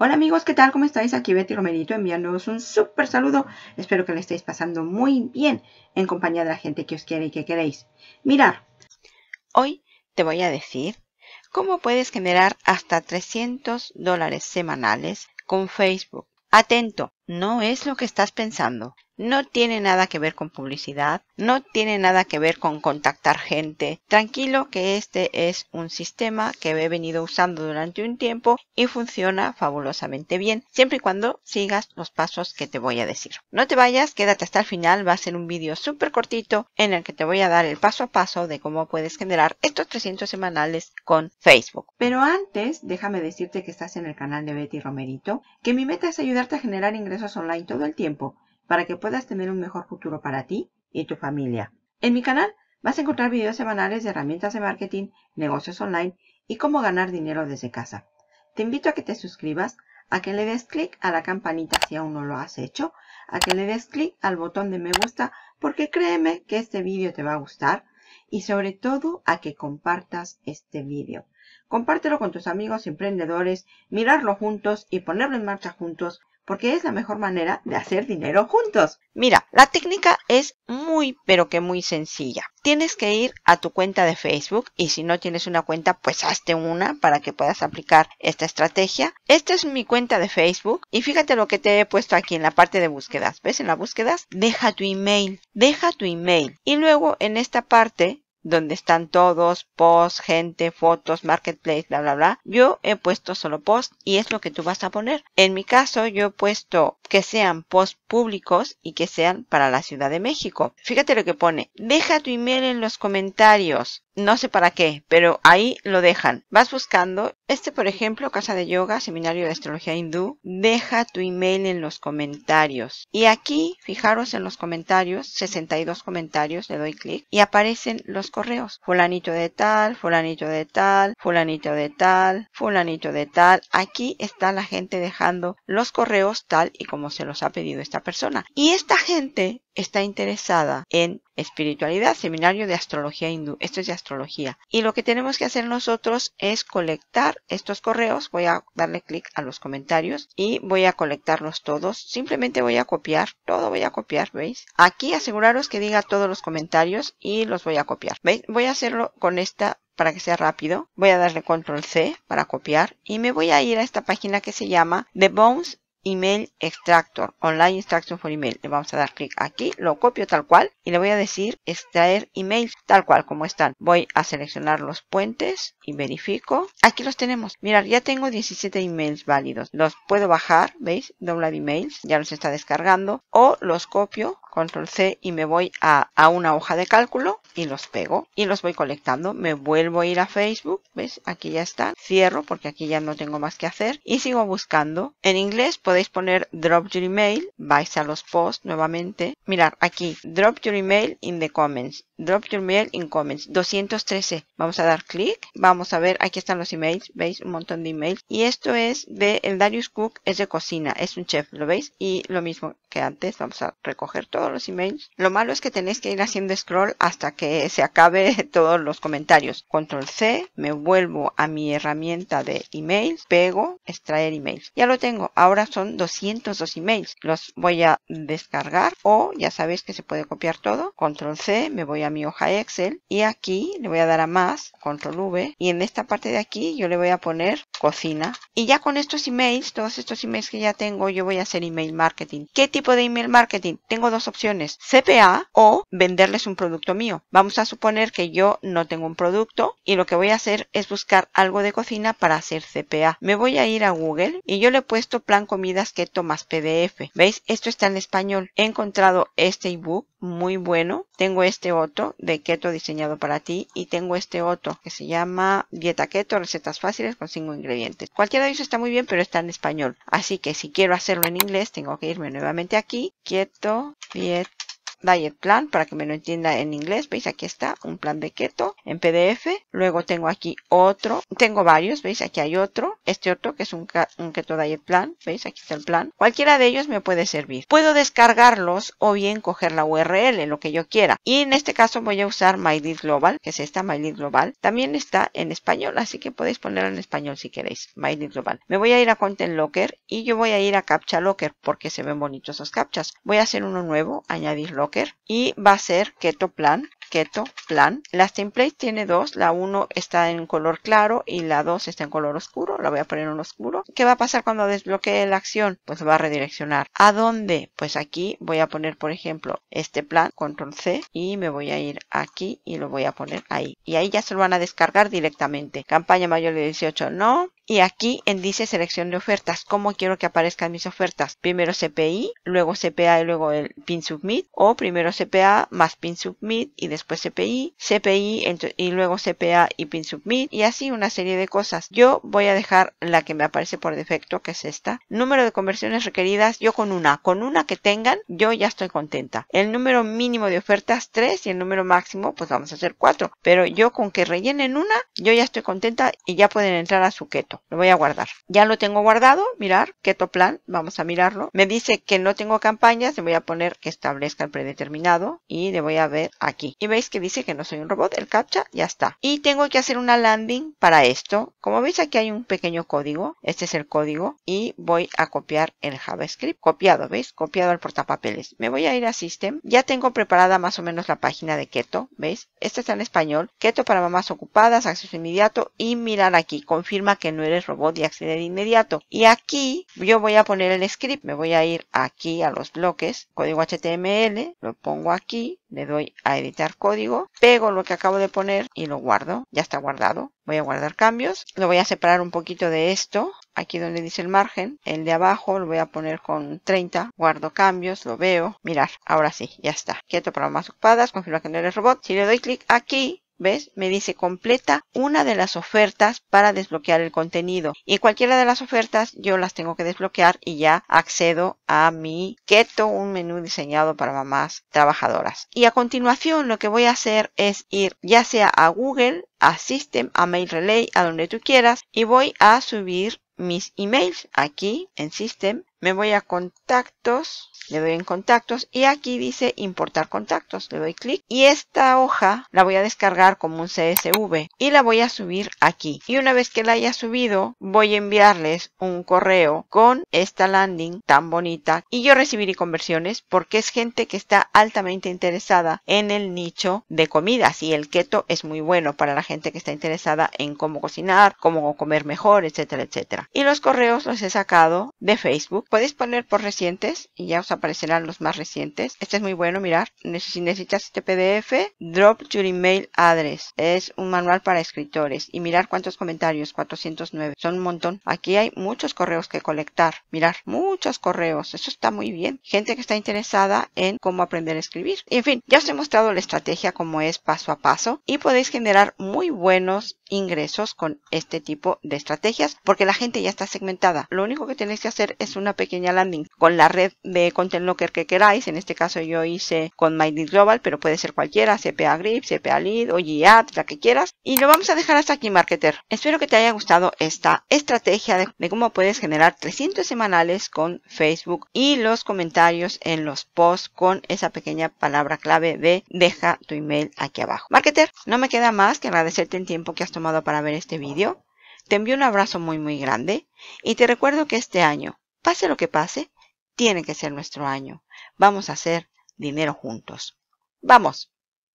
Hola amigos, ¿qué tal? ¿Cómo estáis? Aquí Betty Romerito enviándoos un súper saludo. Espero que le estéis pasando muy bien en compañía de la gente que os quiere y que queréis. Mirad, hoy te voy a decir cómo puedes generar hasta $300 semanales con Facebook. Atento, no es lo que estás pensando. No tiene nada que ver con publicidad, no tiene nada que ver con contactar gente. Tranquilo, que este es un sistema que he venido usando durante un tiempo y funciona fabulosamente bien, siempre y cuando sigas los pasos que te voy a decir. No te vayas, quédate hasta el final, va a ser un vídeo súper cortito en el que te voy a dar el paso a paso de cómo puedes generar estos 300 semanales con Facebook. Pero antes, déjame decirte que estás en el canal de Betty Romerito, que mi meta es ayudarte a generar ingresos online todo el tiempo, para que puedas tener un mejor futuro para ti y tu familia. En mi canal vas a encontrar videos semanales de herramientas de marketing, negocios online y cómo ganar dinero desde casa. Te invito a que te suscribas, a que le des clic a la campanita si aún no lo has hecho, a que le des clic al botón de me gusta, porque créeme que este vídeo te va a gustar, y sobre todo a que compartas este vídeo. Compártelo con tus amigos emprendedores, mirarlo juntos y ponerlo en marcha juntos, porque es la mejor manera de hacer dinero juntos. Mira, la técnica es muy, pero que muy sencilla. Tienes que ir a tu cuenta de Facebook, y si no tienes una cuenta, pues hazte una para que puedas aplicar esta estrategia. Esta es mi cuenta de Facebook, y fíjate lo que te he puesto aquí en la parte de búsquedas. ¿Ves? En las búsquedas, deja tu email. Y luego en esta parte, donde están todos, posts, gente, fotos, marketplace, bla, bla, bla. Yo he puesto solo post y es lo que tú vas a poner. En mi caso, yo he puesto que sean posts públicos y que sean para la Ciudad de México. Fíjate lo que pone. Deja tu email en los comentarios. No sé para qué, pero ahí lo dejan. Vas buscando. Este, por ejemplo, casa de yoga, seminario de astrología hindú. Deja tu email en los comentarios. Y aquí, fijaros en los comentarios, 62 comentarios, le doy clic y aparecen los correos. Fulanito de tal, fulanito de tal, fulanito de tal, fulanito de tal. Aquí está la gente dejando los correos tal y como se los ha pedido esta persona. Y esta gente está interesada en espiritualidad, seminario de astrología hindú. Esto es de astrología. Y lo que tenemos que hacer nosotros es colectar estos correos. Voy a darle clic a los comentarios y voy a colectarlos todos. Simplemente voy a copiar. Todo voy a copiar, ¿veis? Aquí aseguraros que diga todos los comentarios y los voy a copiar. ¿Veis? Voy a hacerlo con esta para que sea rápido. Voy a darle control C para copiar. Y me voy a ir a esta página que se llama The Bones Email Extractor, Online Instruction for Email. Le vamos a dar clic aquí, lo copio tal cual y le voy a decir extraer email tal cual como están. Voy a seleccionar los puentes y verifico. Aquí los tenemos. Mirad, ya tengo 17 emails válidos. Los puedo bajar, ¿veis? Doblar emails, ya los está descargando. O los copio, control C, y me voy a una hoja de cálculo y los pego y los voy colectando. Me vuelvo a ir a Facebook, ¿ves? Aquí ya están. Cierro porque aquí ya no tengo más que hacer y sigo buscando. En inglés podéis poner drop your email, vais a los posts nuevamente. Mirad aquí, drop your email in the comments. Drop your mail in comments, 213. Vamos a dar clic, vamos a ver, aquí están los emails, ¿veis? Un montón de emails. Y esto es de, el Darius Cook es de cocina, es un chef, ¿lo veis? Y lo mismo que antes, vamos a recoger todos los emails. Lo malo es que tenéis que ir haciendo scroll hasta que se acabe todos los comentarios. Control C, me vuelvo a mi herramienta de emails, pego, extraer emails. Ya lo tengo, ahora son 202 emails. Los voy a descargar o ya sabéis que se puede copiar todo. Control C, me voy a mi hoja Excel y aquí le voy a dar a más, control V, y en esta parte de aquí yo le voy a poner cocina. Y ya con estos emails, todos estos emails que ya tengo, yo voy a hacer email marketing. ¿Qué tipo de email marketing? Tengo dos opciones, CPA o venderles un producto mío. Vamos a suponer que yo no tengo un producto y lo que voy a hacer es buscar algo de cocina para hacer CPA. Me voy a ir a Google y yo le he puesto plan comidas keto más PDF. ¿Veis? Esto está en español. He encontrado este ebook muy bueno. Tengo este otro de keto diseñado para ti y tengo este otro que se llama dieta keto, recetas fáciles con 5 ingredientes. Cualquiera de ellos está muy bien, pero está en español. Así que si quiero hacerlo en inglés, tengo que irme nuevamente aquí, keto dieta Diet Plan, para que me lo entienda en inglés. ¿Veis? Aquí está un plan de keto en PDF. Luego tengo aquí otro. Tengo varios. ¿Veis? Aquí hay otro. Este otro que es un Keto Diet Plan. ¿Veis? Aquí está el plan. Cualquiera de ellos me puede servir. Puedo descargarlos o bien coger la URL, lo que yo quiera. Y en este caso voy a usar My Lead Global, que es esta My Lead Global. También está en español, así que podéis ponerlo en español si queréis. My Lead Global. Me voy a ir a Content Locker y yo voy a ir a Captcha Locker porque se ven bonitos esos captchas. Voy a hacer uno nuevo, añadir Locker, y va a ser Keto Plan. Keto Plan. Las templates tiene dos. La 1 está en color claro y la 2 está en color oscuro. La voy a poner en oscuro. ¿Qué va a pasar cuando desbloquee la acción? Pues va a redireccionar. ¿A dónde? Pues aquí voy a poner, por ejemplo, este plan. Control C. Y me voy a ir aquí y lo voy a poner ahí. Y ahí ya se lo van a descargar directamente. Campaña mayor de 18 no. Y aquí en dice selección de ofertas. ¿Cómo quiero que aparezcan mis ofertas? Primero CPI, luego CPA y luego el PIN Submit. O primero CPA más PIN Submit y después CPI. CPI y luego CPA y PIN Submit. Y así una serie de cosas. Yo voy a dejar la que me aparece por defecto, que es esta. Número de conversiones requeridas. Yo con una que tengan, yo ya estoy contenta. El número mínimo de ofertas 3 y el número máximo, pues vamos a hacer 4. Pero yo con que rellenen una, yo ya estoy contenta y ya pueden entrar a su keto. Lo voy a guardar. Ya lo tengo guardado. Mirar, Keto Plan. Vamos a mirarlo. Me dice que no tengo campañas. Le voy a poner que establezca el predeterminado. Y le voy a ver aquí. Y veis que dice que no soy un robot. El captcha ya está. Y tengo que hacer una landing para esto. Como veis aquí hay un pequeño código. Este es el código. Y voy a copiar el JavaScript. Copiado, ¿veis? Copiado al portapapeles. Me voy a ir a System. Ya tengo preparada más o menos la página de Keto. ¿Veis? Esta está en español. Keto para mamás ocupadas. Acceso inmediato. Y mirar aquí. Confirma que no eres robot y acceder de inmediato. Y aquí yo voy a poner el script. Me voy a ir aquí a los bloques, código HTML, lo pongo aquí, le doy a editar código, pego lo que acabo de poner y lo guardo. Ya está guardado. Voy a guardar cambios. Lo voy a separar un poquito de esto. Aquí donde dice el margen, el de abajo lo voy a poner con 30. Guardo cambios, lo veo. Mirar, ahora sí, ya está. Keto para más ocupadas, confirma que no eres robot. Si le doy clic aquí, ¿ves? Me dice completa una de las ofertas para desbloquear el contenido. Y cualquiera de las ofertas yo las tengo que desbloquear y ya accedo a mi Keto, un menú diseñado para mamás trabajadoras. Y a continuación lo que voy a hacer es ir ya sea a Google, a System, a Mail Relay, a donde tú quieras. Y voy a subir mis emails aquí en System. Me voy a contactos, le doy en contactos y aquí dice importar contactos. Le doy clic y esta hoja la voy a descargar como un CSV y la voy a subir aquí. Y una vez que la haya subido, voy a enviarles un correo con esta landing tan bonita y yo recibiré conversiones porque es gente que está altamente interesada en el nicho de comidas y el keto es muy bueno para la gente que está interesada en cómo cocinar, cómo comer mejor, etcétera, etcétera. Y los correos los he sacado de Facebook. Podéis poner por recientes y ya os aparecerán los más recientes. Este es muy bueno, mirar. Si necesitas este PDF, drop your email address. Es un manual para escritores. Y mirar cuántos comentarios, 409. Son un montón. Aquí hay muchos correos que colectar. Mirar, muchos correos. Eso está muy bien. Gente que está interesada en cómo aprender a escribir. Y en fin, ya os he mostrado la estrategia como es paso a paso. Y podéis generar muy buenos ingresos con este tipo de estrategias porque la gente ya está segmentada. Lo único que tenéis que hacer es una pequeña landing con la red de Content Locker que queráis. En este caso yo hice con My Lead Global, pero puede ser cualquiera, CPA Grip, CPA Lead o G-Ad, la que quieras. Y lo vamos a dejar hasta aquí, marketer. Espero que te haya gustado esta estrategia de cómo puedes generar 300 semanales con Facebook y los comentarios en los posts con esa pequeña palabra clave de deja tu email aquí abajo. Marketer, no me queda más que agradecerte el tiempo que has tomado para ver este vídeo. Te envío un abrazo muy muy grande y te recuerdo que este año, pase lo que pase, tiene que ser nuestro año. Vamos a hacer dinero juntos. ¡Vamos!